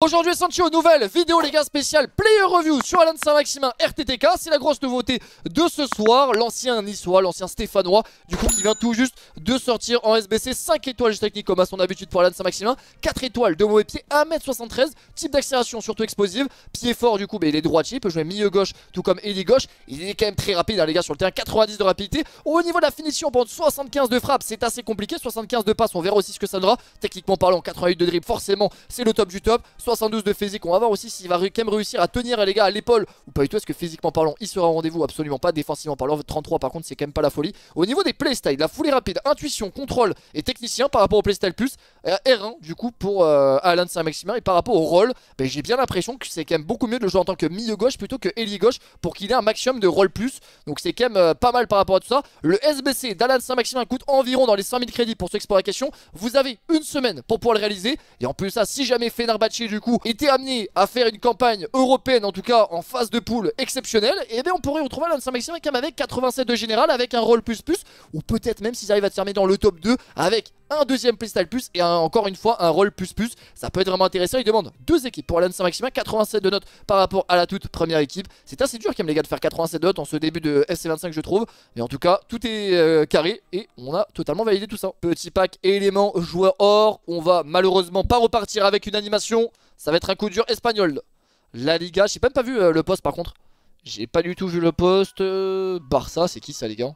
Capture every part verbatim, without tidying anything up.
Aujourd'hui, Sancho, nouvelle vidéo les gars spéciale Player Review sur Allan Saint-Maximin R T T K. C'est la grosse nouveauté de ce soir, l'ancien niçois, l'ancien stéphanois, du coup qui vient tout juste de sortir en S B C. cinq étoiles juste technique comme à son habitude pour Allan Saint-Maximin, quatre étoiles de mauvais pied, un mètre soixante-treize, type d'accélération surtout explosive, pied fort du coup, mais il est droitier, il peut jouer milieu gauche tout comme ailier gauche. Il est quand même très rapide hein, les gars sur le terrain, quatre-vingt-dix de rapidité. Au niveau de la finition, prendre soixante-quinze de frappe, c'est assez compliqué, soixante-quinze de passe, on verra aussi ce que ça donnera. Techniquement parlant, quatre-vingt-huit de dribble, forcément c'est le top du top. soixante-douze de physique, on va voir aussi s'il va quand même réussir à tenir les gars à l'épaule ou pas du tout. Est-ce que physiquement parlant il sera au rendez-vous? Absolument pas. Défensivement parlant, trente-trois par contre c'est quand même pas la folie. Au niveau des playstyle, la foulée rapide, intuition, contrôle et technicien par rapport au playstyle plus R un du coup pour euh, Allan Saint-Maximin. Et par rapport au rôle, bah, j'ai bien l'impression que c'est quand même beaucoup mieux de le jouer en tant que milieu gauche plutôt que ailier gauche pour qu'il ait un maximum de rôle plus. Donc c'est quand même euh, pas mal par rapport à tout ça. Le S B C d'Allan Saint-Maximin coûte environ dans les cinq mille crédits pour ceux qui se posent la question. Vous avez une semaine pour pouvoir le réaliser. Et en plus ça, si jamais Fenerbahçe du coup était amené à faire une campagne européenne, en tout cas en phase de poule exceptionnelle, et bien on pourrait retrouver Allan Saint-Maximin quand même avec quatre-vingt-sept de général, avec un rôle plus plus, ou peut-être même s'ils arrivent à terminer dans le top deux avec un deuxième playstyle plus et un, encore une fois un rôle plus plus. Ça peut être vraiment intéressant. Il demande deux équipes pour Allan Saint-Maximin, quatre-vingt-sept de notes par rapport à la toute première équipe. C'est assez dur quand même les gars de faire quatre-vingt-sept de notes en ce début de S C vingt-cinq je trouve, mais en tout cas tout est euh, carré et on a totalement validé tout ça. Petit pack éléments joueurs or, on va malheureusement pas repartir avec une animation. Ça va être un coup dur espagnol. La Liga, j'ai même pas vu euh, le poste par contre. J'ai pas du tout vu le poste. euh, Barça, c'est qui ça les gars?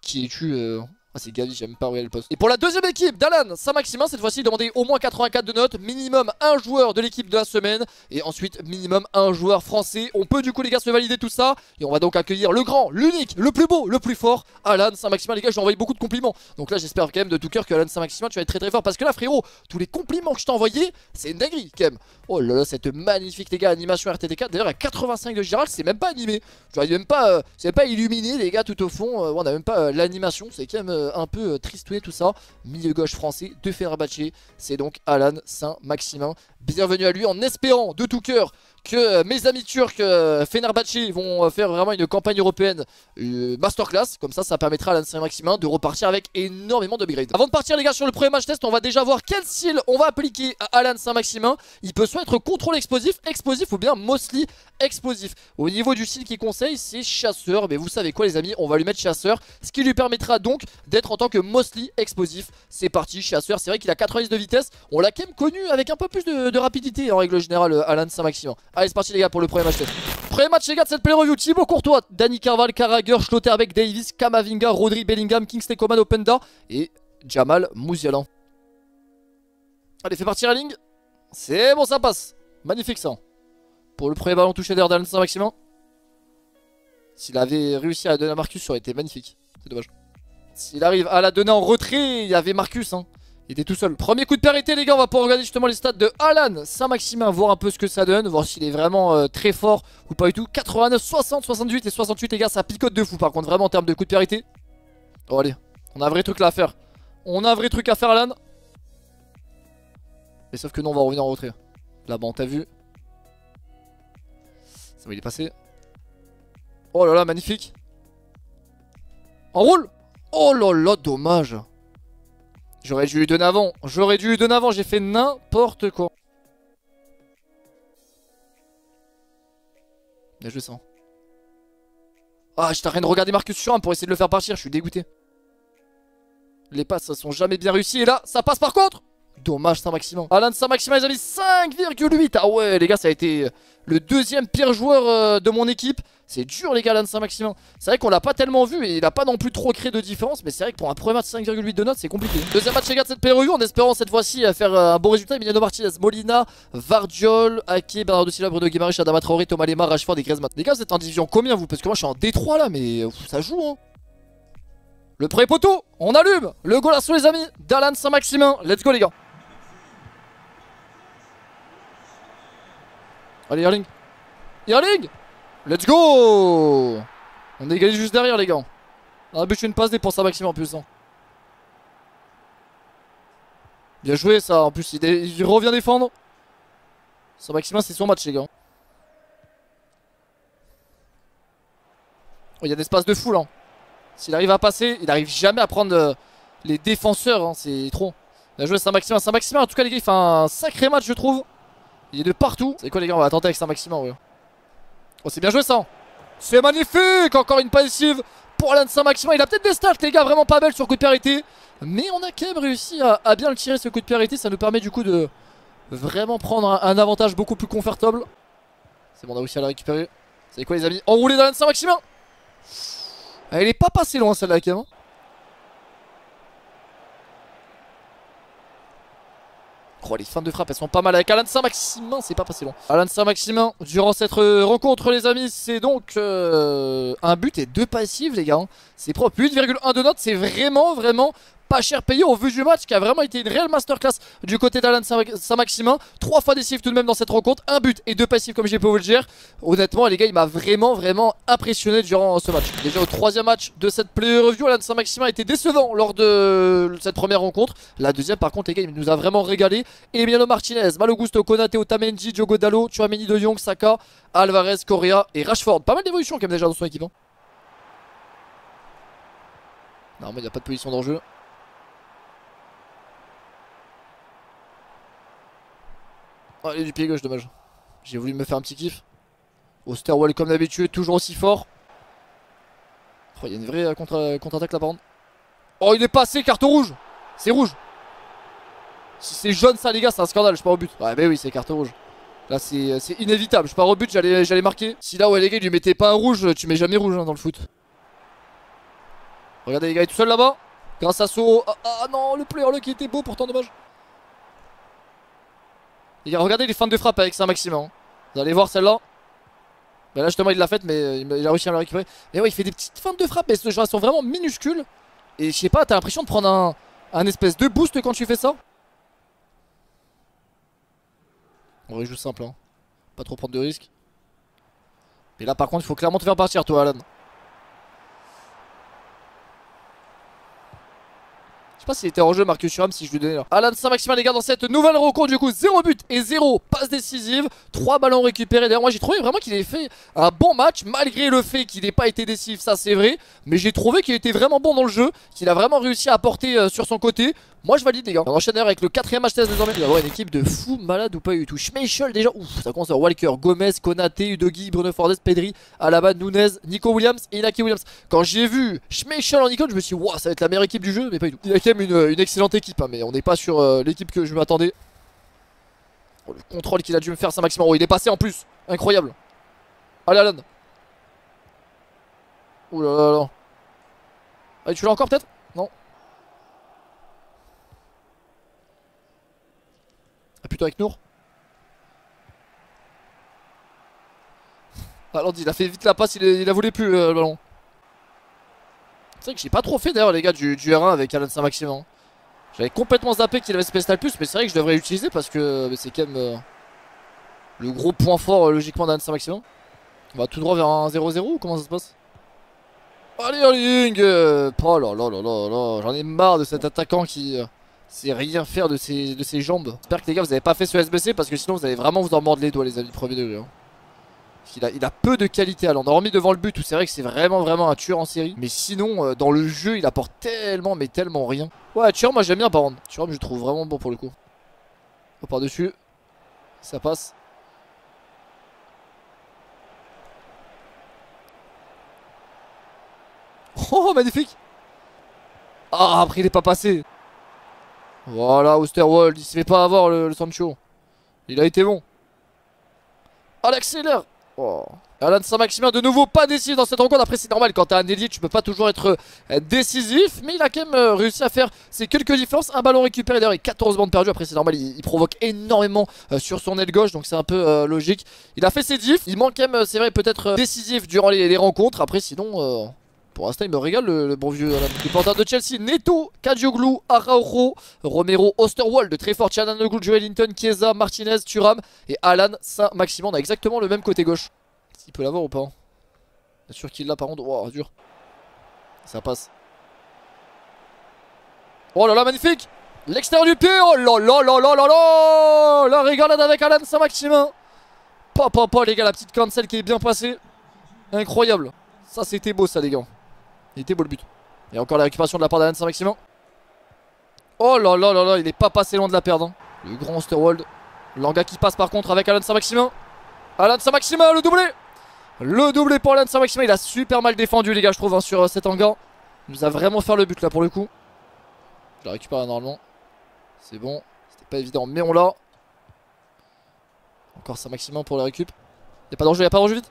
Qui es-tu? euh... Ah c'est Gavi, j'ai même pas regardé le poste. Et pour la deuxième équipe d'Allan Saint-Maximin, cette fois-ci il demandait au moins quatre-vingt-quatre de notes, minimum un joueur de l'équipe de la semaine, et ensuite minimum un joueur français. On peut du coup les gars se valider tout ça, et on va donc accueillir le grand, l'unique, le plus beau, le plus fort, Allan Saint-Maximin. Les gars, je lui ai envoyé beaucoup de compliments, donc là j'espère quand même de tout cœur que Allan Saint-Maximin tu vas être très très fort, parce que là frérot, tous les compliments que je t'ai envoyés, c'est une dinguerie quand même. Oh là là, cette magnifique les gars animation R T T K, d'ailleurs à quatre-vingt-cinq de général, c'est même pas animé, je vois, il est même pas, euh, c'est même pas illuminé les gars tout au fond. euh, on a même pas euh, l'animation, c'est quand même euh, un peu euh, tristouné tout ça. Milieu gauche français de Fenerbahçe, c'est donc Allan Saint-Maximin. Bienvenue à lui, en espérant de tout cœur que euh, mes amis turcs euh, Fenerbahçe vont euh, faire vraiment une campagne européenne euh, masterclass. Comme ça, ça permettra à Allan Saint-Maximin de repartir avec énormément d'upgrade. Avant de partir les gars sur le premier match test, on va déjà voir quel style on va appliquer à Allan Saint-Maximin. Il peut soit être contrôle explosif, explosif ou bien mostly explosif. Au niveau du style qu'il conseille, c'est chasseur. Mais vous savez quoi les amis, on va lui mettre chasseur, ce qui lui permettra donc d'être en tant que mostly explosif. C'est parti, chasseur. C'est vrai qu'il a quatre-vingt-dix de vitesse, on l'a quand même connu avec un peu plus de, de rapidité en règle générale Allan Saint-Maximin. Allez c'est parti les gars pour le premier match test. Premier match les gars de cette play review, Thibaut Courtois, Dani Carvajal, Carragher, Schlotterbeck, Davis, Kamavinga, Rodri, Bellingham, Kingsley Coman, Openda et Jamal Musiala. Allez, fait partir la ligne. C'est bon, ça passe. Magnifique ça. Pour le premier ballon touché d'air d'Allan Saint-Maximin. S'il avait réussi à la donner à Marcus, ça aurait été magnifique. C'est dommage. S'il arrive à la donner en retrait, il y avait Marcus hein. Il était tout seul. Premier coup de pied arrêté les gars, on va pouvoir regarder justement les stats de Allan Saint-Maximin, voir un peu ce que ça donne, voir s'il est vraiment euh, très fort ou pas du tout. quatre-vingt-neuf, soixante, soixante-huit et soixante-huit les gars, ça picote de fou par contre vraiment en termes de coup de pied arrêté. Oh allez, on a un vrai truc là à faire. On a un vrai truc à faire Allan. Mais sauf que non, on va revenir en retrait. Là-bas on t'a vu. Ça va, il est passé. Oh là là, magnifique. En roule. Oh là là, dommage. J'aurais dû lui donner avant, j'aurais dû lui donner avant, j'ai fait n'importe quoi. Là je le sens. Ah, je t'arrête de regarder Marcus Thuram pour essayer de le faire partir, je suis dégoûté. Les passes ne sont jamais bien réussies et là, ça passe par contre. Dommage Saint-Maximin. Allan Saint-Maximin les amis, cinq virgule huit. Ah ouais les gars, ça a été le deuxième pire joueur de mon équipe. C'est dur les gars Allan Saint-Maximin. C'est vrai qu'on l'a pas tellement vu et il a pas non plus trop créé de différence. Mais c'est vrai que pour un premier match cinq virgule huit de notes, c'est compliqué. Deuxième match les gars de cette P R U, en espérant cette fois-ci faire un bon résultat. Emiliano Martinez, Molina, Gvardiol, Ake, Bernardo Silva, Bruno Guimaraes, Adama Traoré, Thomas Lemar, Rashford et Griezmann. Les gars vous êtes en division combien vous? Parce que moi je suis en D trois là, mais pff, ça joue hein. Le premier poteau, on allume. Le golasso les amis d'Allan Saint-Maximin. Let's go les gars. Allez Erling, Erling, let's go. On est égalé juste derrière les gars. On a buté une passe D pour Saint-Maximin en plus hein. Bien joué ça, en plus il, il revient défendre. Saint-Maximin c'est son match les gars. Oh il y a des espaces de fou là. S'il arrive à passer, il n'arrive jamais à prendre euh, les défenseurs hein, c'est trop. Bien joué Saint-Maximin, Saint-Maximin en tout cas les gars il fait un sacré match je trouve. Il est de partout. C'est quoi les gars, on va attendre avec Saint-Maximin. Ouais. Oh, c'est bien joué ça. C'est magnifique. Encore une passive pour Allan Saint-Maximin. Il a peut-être des stats les gars, vraiment pas belle sur coup de pied arrêté. Mais on a quand même réussi à, à bien le tirer ce coup de pied arrêté. Ça nous permet du coup de vraiment prendre un, un avantage beaucoup plus confortable. C'est bon, on a réussi à la récupérer. C'est quoi les amis, enroulé d'Allan Saint-Maximin. Elle est pas passée loin celle-là quand même. Oh, les fins de frappe, elles sont pas mal avec Allan Saint-Maximin, c'est pas passé loin. Allan Saint-Maximin, durant cette rencontre, les amis, c'est donc euh, un but et deux passives, les gars. Hein. C'est propre, huit virgule un de note, c'est vraiment, vraiment pas cher payé au vu du match qui a vraiment été une réelle masterclass du côté d'Allan Saint-Maximin. Trois fois décisif tout de même dans cette rencontre, un but et deux passives comme j'ai pu vous le dire. Honnêtement, les gars, il m'a vraiment, vraiment impressionné durant ce match. Déjà au troisième match de cette play review, Allan Saint-Maximin a été décevant lors de cette première rencontre. La deuxième, par contre, les gars, il nous a vraiment régalé. Emiliano Martinez, Malo Gusto, Konate, Otamendi, Diogo Dalot, Tchouaméni, De Jong, Saka, Alvarez, Correa et Rashford. Pas mal d'évolutions quand même déjà dans son équipe. Hein. Non, mais il n'y a pas de position d'enjeu. Oh, il est du pied gauche, dommage. J'ai voulu me faire un petit kiff. Osterwald comme d'habitude, toujours aussi fort. Oh, il y a une vraie contre-attaque contre là par contre. Oh, il est passé, carton rouge. C'est rouge. Si c'est jaune ça les gars, c'est un scandale, je pars au but. Ouais mais oui, c'est carton rouge. Là c'est inévitable, je pars au but, j'allais marquer. Si là ouais les gars, il lui mettait pas un rouge, tu mets jamais rouge hein, dans le foot. Regardez les gars, il est tout seul là-bas. Grâce à Soro. Ah, ah non, le player qui était beau pourtant, dommage. Les gars, regardez les fins de frappe avec Saint-Maximin. Vous allez voir celle-là. Ben là, justement, il l'a faite, mais il a réussi à la récupérer. Mais ouais, il fait des petites fins de frappe, mais elles sont vraiment minuscules. Et je sais pas, t'as l'impression de prendre un, un espèce de boost quand tu fais ça. On rejoue simple, hein. Pas trop prendre de risques. Mais là, par contre, il faut clairement te faire partir, toi, Alan. Je sais pas s'il était en jeu Marcus Thuram si je lui donnais là. Allan Saint-Maximin les gars dans cette nouvelle rencontre du coup zéro but et zéro passe décisive, trois ballons récupérés. D'ailleurs moi j'ai trouvé vraiment qu'il avait fait un bon match malgré le fait qu'il n'ait pas été décisif, ça c'est vrai. Mais j'ai trouvé qu'il était vraiment bon dans le jeu, qu'il a vraiment réussi à apporter euh, sur son côté. Moi je valide les gars. On enchaîne avec le quatrième H T S désormais. Il va y avoir une équipe de fous malades ou pas du tout. Schmeichel déjà, ouf, ça commence à Walker, Gomez, Konate, Udogui, Bruno Fordes, Pedri, Alaba, Nunez, Nico Williams et Inaki Williams. Quand j'ai vu Schmeichel en icône, je me suis dit, wow, ça va être la meilleure équipe du jeu, mais pas du tout. Il y a quand même une, une excellente équipe, hein, mais on n'est pas sur euh, l'équipe que je m'attendais. Oh, le contrôle qu'il a dû me faire, Saint-Maximin. Oh, il est passé en plus, incroyable. Allez, Alan. Ouh là là là. Allez, tu l'as encore peut-être? Non. Ah putain avec Nour. Alors il a fait vite la passe, il, est, il a voulu plus euh, le ballon. C'est vrai que j'ai pas trop fait d'ailleurs les gars du, du R un avec Allan Saint-Maximin. J'avais complètement zappé qu'il avait ce Pestal Plus, mais c'est vrai que je devrais l'utiliser parce que c'est quand même euh, le gros point fort euh, logiquement d'Allan Saint-Maximin. On va tout droit vers un zéro zéro ou comment ça se passe? Allez en ligne. Oh là là là là là, j'en ai marre de cet attaquant qui... Euh, c'est rien faire de ses, de ses jambes. J'espère que les gars vous avez pas fait ce S B C parce que sinon vous allez vraiment vous en mordre les doigts les amis, premier degré. Hein. Il, a, il a peu de qualité à l'endormi devant le but où c'est vrai que c'est vraiment vraiment un tueur en série. Mais sinon euh, dans le jeu il apporte tellement mais tellement rien. Ouais tueur moi j'aime bien par contre. Tueur je le trouve vraiment bon pour le coup. Oh, par dessus. Ça passe. Oh magnifique. Ah après il est pas passé. Voilà, Osterwald, il se fait pas avoir le, le Sancho. Il a été bon. Ah, l'accélère. Oh. Allan Saint-Maximin, de nouveau, pas décisif dans cette rencontre. Après, c'est normal, quand t'as un ailier, tu peux pas toujours être décisif. Mais il a quand même réussi à faire ses quelques différences. Un ballon récupéré d'ailleurs et quatorze bandes perdues. Après, c'est normal, il, il provoque énormément euh, sur son aile gauche. Donc, c'est un peu euh, logique. Il a fait ses diffs. Il manque quand même, c'est vrai, peut-être euh, décisif durant les, les rencontres. Après, sinon... Euh... Pour l'instant il me régale le, le bon vieux euh, le porteur de Chelsea, Neto, Kadioglu, Araujo, Romero, Osterwald, très fort, Chananoglu, Joel Linton, Chiesa, Martinez, Thuram et Allan Saint-Maximin. On a exactement le même côté gauche. Il peut l'avoir ou pas hein. Bien sûr qu'il l'a par contre, oh dur. Ça passe. Oh là là magnifique. L'extérieur du pied, oh là là là là là là. La régalade avec Allan Saint-Maximin. Pop pop pop les gars, la petite cancel qui est bien passée. Incroyable. Ça c'était beau ça les gars. Il était beau le but. Et encore la récupération de la part d'Allan Saint-Maximin. Oh là là là là, il n'est pas passé loin de la perdre. Hein. Le grand Osterwald. Langa qui passe par contre avec Allan Saint-Maximin. Allan Saint-Maximin, le doublé. Le doublé pour Allan Saint-Maximin. Il a super mal défendu les gars, je trouve, hein, sur euh, cet hangar. Il nous a vraiment fait le but là pour le coup. Je la récupère normalement. C'est bon. C'était pas évident mais on l'a. Encore Saint-Maximin pour la récup. Il n'y a pas d'enjeu, il n'y a pas d'enjeu vite.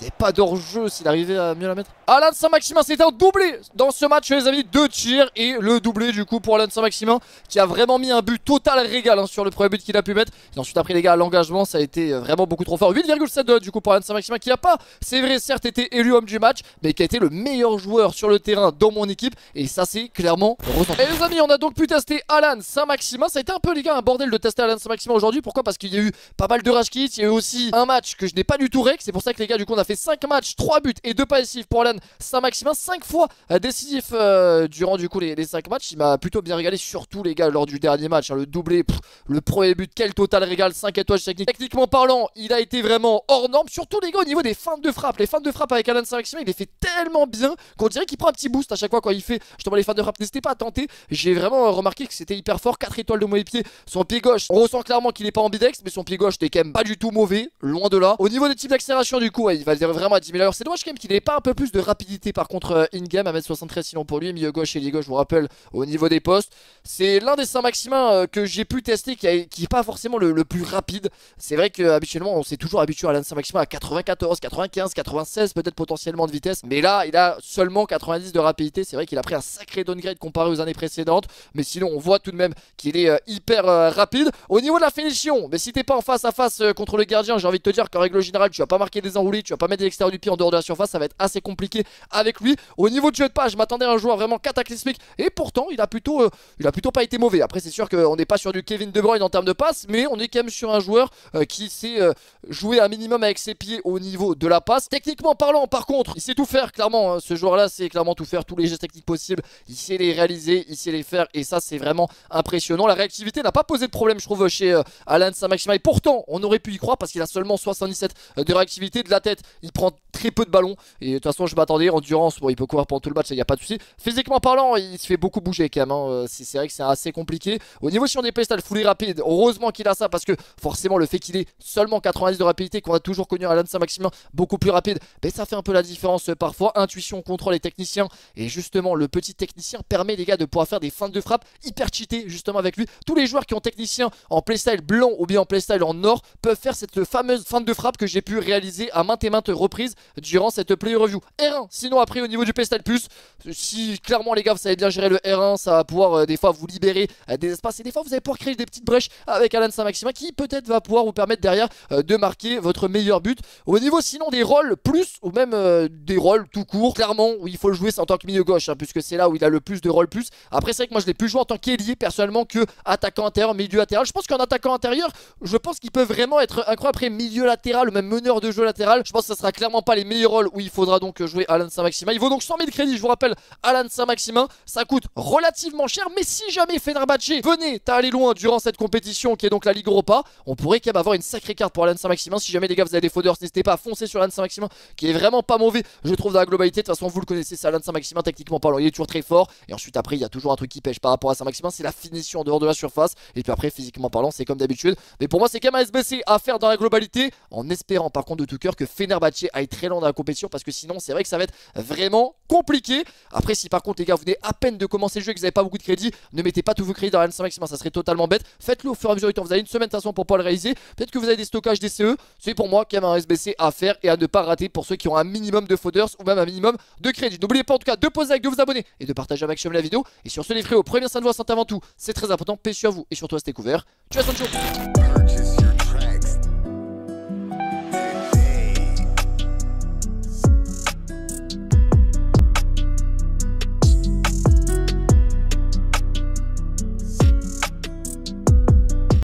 Il n'y a pas d'enjeu s'il arrivait à mieux la mettre. Allan Saint-Maximin, c'est un doublé dans ce match les amis. Deux tirs et le doublé du coup pour Allan Saint-Maximin qui a vraiment mis un but total régal hein, sur le premier but qu'il a pu mettre. Et ensuite après les gars l'engagement ça a été vraiment beaucoup trop fort. huit virgule sept du coup pour Allan Saint-Maximin qui n'a pas, c'est vrai certes, été élu homme du match mais qui a été le meilleur joueur sur le terrain dans mon équipe. Et ça c'est clairement ressenti. Et les amis on a donc pu tester Allan Saint-Maximin. Ça a été un peu les gars un bordel de tester Allan Saint-Maximin aujourd'hui. Pourquoi? Parce qu'il y a eu pas mal de rage kits. Il y a eu aussi un match que je n'ai pas du tout rec. C'est pour ça que les gars du coup on a fait cinq matchs, trois buts et deux passifs pour Allan Saint-Maximin, cinq fois décisif euh, durant du coup les, les cinq matchs. Il m'a plutôt bien régalé, surtout les gars lors du dernier match hein, le doublé, pff, le premier but, quel total régal, cinq étoiles technique. Techniquement parlant il a été vraiment hors norme, surtout les gars au niveau des feintes de frappe. Les feintes de frappe avec Allan Saint-Maximin il les fait tellement bien qu'on dirait qu'il prend un petit boost à chaque fois quand il fait justement les feintes de frappe. N'hésitez pas à tenter, j'ai vraiment remarqué que c'était hyper fort. Quatre étoiles de mauvais pied, son pied gauche on ressent clairement qu'il n'est pas ambidex mais son pied gauche n'est quand même pas du tout mauvais, loin de là. Au niveau des types d'accélération du coup ouais, il va vraiment à dix mille à l'heure. C'est dommage quand même qu'il n'ait pas un peu plus de rapidité par contre in-game. Un mètre soixante-treize sinon pour lui, milieu gauche et lié gauche, je vous rappelle au niveau des postes. C'est l'un des Saint-Maximin que j'ai pu tester qui n'est pas forcément le, le plus rapide. C'est vrai qu'habituellement on s'est toujours habitué à Allan Saint-Maximin à quatre-vingt-quatorze, quatre-vingt-quinze, quatre-vingt-seize peut-être potentiellement de vitesse. Mais là il a seulement quatre-vingt-dix de rapidité. C'est vrai qu'il a pris un sacré downgrade comparé aux années précédentes. Mais sinon on voit tout de même qu'il est hyper rapide. Au niveau de la finition, mais si t'es pas en face à face contre le gardien, j'ai envie de te dire qu'en règle générale tu vas pas marquer des enroulés, tu vas pas mettre l'extérieur du pied en dehors de la surface, ça va être assez compliqué avec lui. Au niveau du jeu de passe, je m'attendais à un joueur vraiment cataclysmique et pourtant il a plutôt, euh, il a plutôt pas été mauvais. Après c'est sûr qu'on n'est pas sur du Kevin De Bruyne en termes de passe, mais on est quand même sur un joueur euh, qui sait euh, jouer un minimum avec ses pieds au niveau de la passe. Techniquement parlant par contre, il sait tout faire clairement, hein, ce joueur là c'est clairement tout faire, tous les gestes techniques possibles, il sait les réaliser, il sait les faire et ça c'est vraiment impressionnant. La réactivité n'a pas posé de problème je trouve chez euh, Allan Saint-Maximin et pourtant on aurait pu y croire parce qu'il a seulement soixante-dix-sept euh, de réactivité. De la tête il prend très peu de ballons et de toute façon je m'attendais, endurance, bon il peut courir pendant tout le match, il n'y a pas de souci. Physiquement parlant il se fait beaucoup bouger quand même, hein. C'est vrai que c'est assez compliqué. Au niveau si on est pédale full rapide, heureusement qu'il a ça parce que forcément le fait qu'il ait seulement quatre-vingt-dix de rapidité, qu'on a toujours connu Allan Saint-Maximin beaucoup plus rapide, mais ça fait un peu la différence parfois. Intuition, contrôle et technicien, et justement le petit technicien permet les gars de pouvoir faire des feintes de frappe hyper cheatées justement avec lui. Tous les joueurs qui ont technicien en playstyle blanc ou bien en playstyle en or peuvent faire cette fameuse feinte de frappe que j'ai pu réaliser à maintes et maintes reprises durant cette play review. R un, sinon après au niveau du Pestal Plus, si clairement les gars vous savez bien gérer le R un, ça va pouvoir euh, des fois vous libérer euh, des espaces et des fois vous allez pouvoir créer des petites brèches avec Allan Saint-Maximin qui peut-être va pouvoir vous permettre derrière euh, de marquer votre meilleur but. Au niveau sinon des rôles plus ou même euh, des rôles tout court, clairement où il faut le jouer c'est en tant que milieu gauche hein, puisque c'est là où il a le plus de rôles plus. Après c'est vrai que moi je l'ai plus joué en tant qu'ailier personnellement que attaquant intérieur, milieu latéral. Je pense qu'en attaquant intérieur je pense qu'il peut vraiment être incroyable. Après milieu latéral ou même meneur de jeu latéral, je pense que ça sera clairement pas les meilleurs rôles où il faudra donc jouer Allan Saint-Maximin. Il vaut donc cent mille crédits, je vous rappelle, Allan Saint-Maximin. Ça coûte relativement cher, mais si jamais Fenerbahçe venait à aller loin durant cette compétition qui est donc la Ligue Europa, on pourrait quand même avoir une sacrée carte pour Allan Saint-Maximin. Si jamais les gars vous avez des faudeurs, n'hésitez pas à foncer sur Allan Saint-Maximin qui est vraiment pas mauvais, je trouve, dans la globalité. De toute façon vous le connaissez, c'est Allan Saint-Maximin techniquement parlant, il est toujours très fort. Et ensuite après il y a toujours un truc qui pêche par rapport à Saint-Maximin, c'est la finition en dehors de la surface. Et puis après physiquement parlant c'est comme d'habitude. Mais pour moi c'est quand même un S B C à faire dans la globalité, en espérant par contre de tout cœur que Fenerbahçe aille très loin dans la compétition, parce que sinon c'est vrai que ça va être vraiment compliqué. Après si par contre les gars vous venez à peine de commencer le jeu et que vous n'avez pas beaucoup de crédits, ne mettez pas tous vos crédits dans Allan Saint-Maximin, ça serait totalement bête. Faites-le au fur et à mesure du temps, vous avez une semaine de toute façon pour pas le réaliser. Peut-être que vous avez des stockages, des C E. C'est pour moi quand même un S B C à faire et à ne pas rater pour ceux qui ont un minimum de fodders ou même un minimum de crédits. N'oubliez pas en tout cas de poser avec, de vous abonner et de partager un maximum la vidéo. Et sur ce les frérots, prenez soin de vous, avant tout c'est très important, paix sur vous et surtout restez couverts. Tu vas sur le show.